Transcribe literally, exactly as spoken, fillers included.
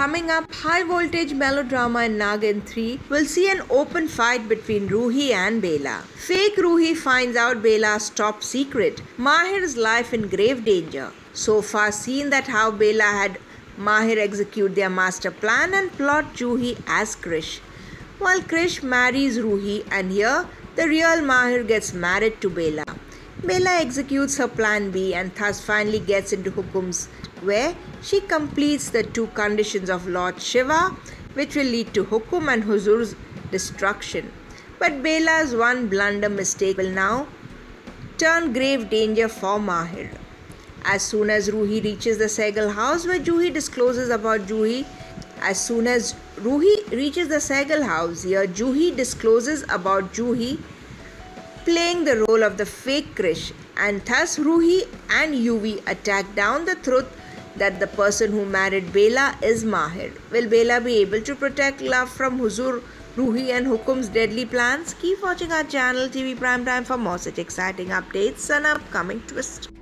Coming up, high voltage melodrama in Nagin three will see an open fight between Ruhi and Bela. Fake Ruhi finds out Bela's top secret, Mahir's life in grave danger. So far seen that how Bela had Mahir execute their master plan and plot Ruhi as Krish. While Krish marries Ruhi, and here the real Mahir gets married to Bela. Bela executes her plan B and thus finally gets into Hukum's, where she completes the two conditions of Lord Shiva, which will lead to Hukum and Huzur's destruction. But Bela's one blunder mistake will now turn grave danger for Mahir. As soon as Ruhi reaches the Sehgal house where Ruhi discloses about Ruhi, as soon as Ruhi reaches the Sehgal house here, Ruhi discloses about Ruhi playing the role of the fake Krish, and thus Ruhi and Yuvi attack down the truth that the person who married Bela is Mahir. Will Bela be able to protect love from Huzur, Ruhi and Hukum's deadly plans? Keep watching our channel T V Prime Time for more such exciting updates and upcoming twists.